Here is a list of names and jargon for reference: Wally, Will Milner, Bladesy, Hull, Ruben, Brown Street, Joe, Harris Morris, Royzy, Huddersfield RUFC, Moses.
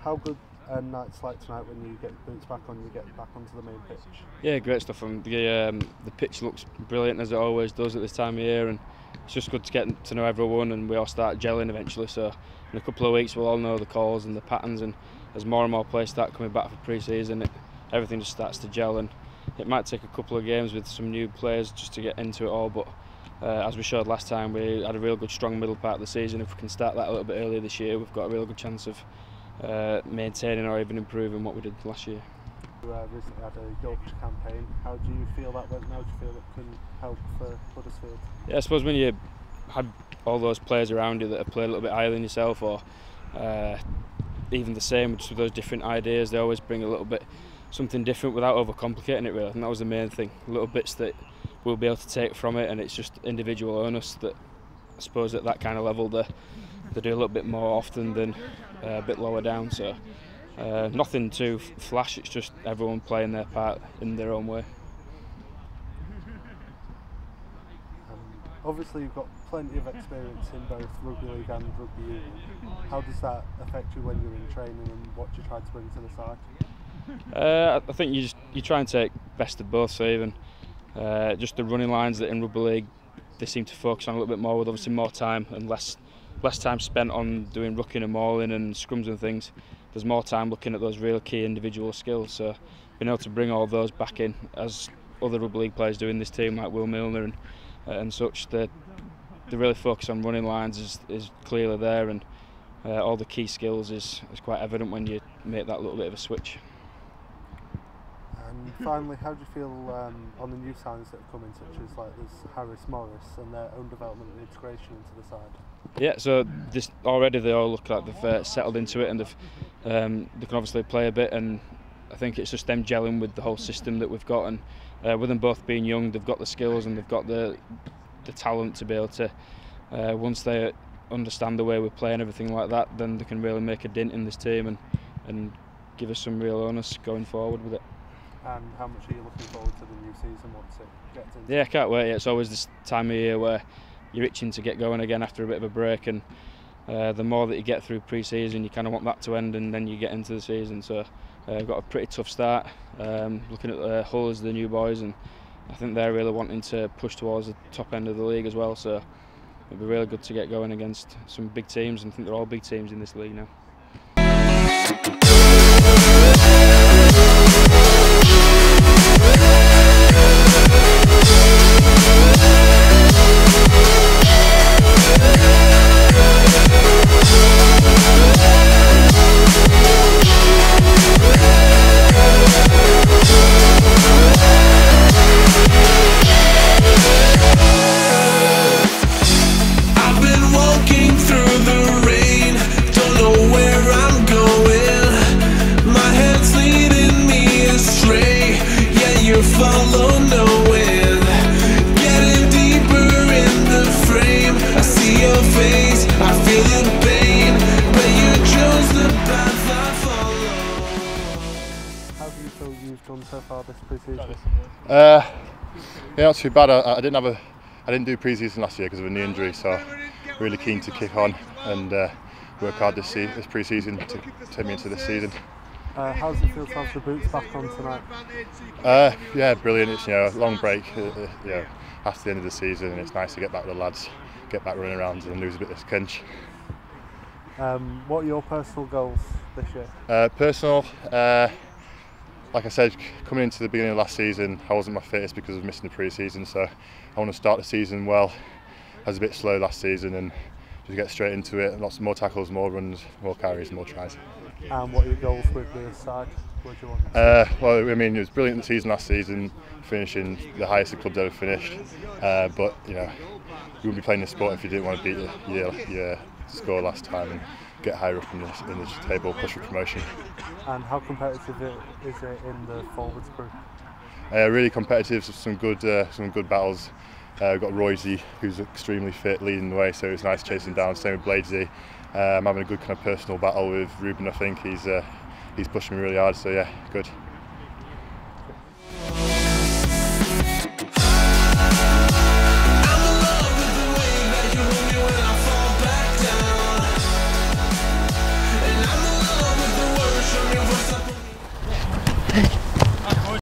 How good nights like tonight when you get the boots back on, you get back onto the main pitch? Yeah, great stuff. And the pitch looks brilliant as it always does at this time of year, and it's just good to get to know everyone, and we all start gelling eventually. So in a couple of weeks we'll all know the calls and the patterns, and as more and more players start coming back for pre-season, everything just starts to gel, and it might take a couple of games with some new players just to get into it all, but as we showed last time, we had a real good strong middle part of the season. If we can start that a little bit earlier this year, we've got a real good chance of maintaining or even improving what we did last year. You recently had a Yorkshire campaign. How do you feel that went? How do you feel it can help for Huddersfield? Yeah, I suppose when you had all those players around you that have played a little bit higher than yourself, or even the same, just with those different ideas, they always bring a little bit something different without overcomplicating it, really. I think that was the main thing. Little bits that we'll be able to take from it, and it's just individual onus that I suppose at that kind of level they do a little bit more often than a bit lower down. So nothing too flash, it's just everyone playing their part in their own way. Obviously you've got plenty of experience in both rugby league and rugby union. How does that affect you when you're in training and what you try to bring to the side? I think you try and take best of both. So even just the running lines that in rugby league they seem to focus on a little bit more, with obviously more time and less time spent on doing rucking and mauling and scrums and things. There's more time looking at those real key individual skills, so being able to bring all those back in, as other rugby league players do in this team, like Will Milner and such, the really focus on running lines is clearly there, and all the key skills is quite evident when you make that little bit of a switch. And finally, how do you feel on the new signings that have come in, such as like this Harris Morris and their own development and integration into the side? Yeah, so this, already they all look like they've settled into it, and they can obviously play a bit, and I think it's just them gelling with the whole system that we've got, and with them both being young, they've got the skills and they've got the talent to be able to, once they understand the way we play and everything like that, then they can really make a dint in this team and give us some real onus going forward with it. And how much are you looking forward to the new season once it gets into? Yeah, I can't wait. It's always this time of year where you're itching to get going again after a bit of a break, and the more that you get through pre-season, you kind of want that to end, and then you get into the season. So we've got a pretty tough start, looking at Hull as the new boys, and I think they're really wanting to push towards the top end of the league as well, so it'll be really good to get going against some big teams, and I think they're all big teams in this league now. Yeah, not too bad. I didn't have I didn't do pre-season last year because of a knee injury, so really keen to kick on and work hard this pre-season to take me into this season. How does it feel to have the boots back on tonight? Yeah, brilliant. It's a long break, after the end of the season, and it's nice to get back with the lads, get back running around and lose a bit of clinch. What are your personal goals this year? Like I said, coming into the beginning of last season, I wasn't my fittest because of missing the pre-season, so I want to start the season well. I was a bit slow last season and just get straight into it. Lots of more tackles, more runs, more carries, more tries. And what are your goals with the side? What do you want? Well, I mean, it was brilliant the season last season, finishing the highest the club's ever finished. But you wouldn't be playing this sport if you didn't want to beat your score last time and get higher up in the table, push for promotion. And how competitive is it in the forwards group? Really competitive, some good battles. We've got Royzy, who's extremely fit, leading the way, so it's nice chasing down. Same with Bladesy. I'm having a good kind of personal battle with Ruben, I think. He's pushing me really hard, so yeah, good.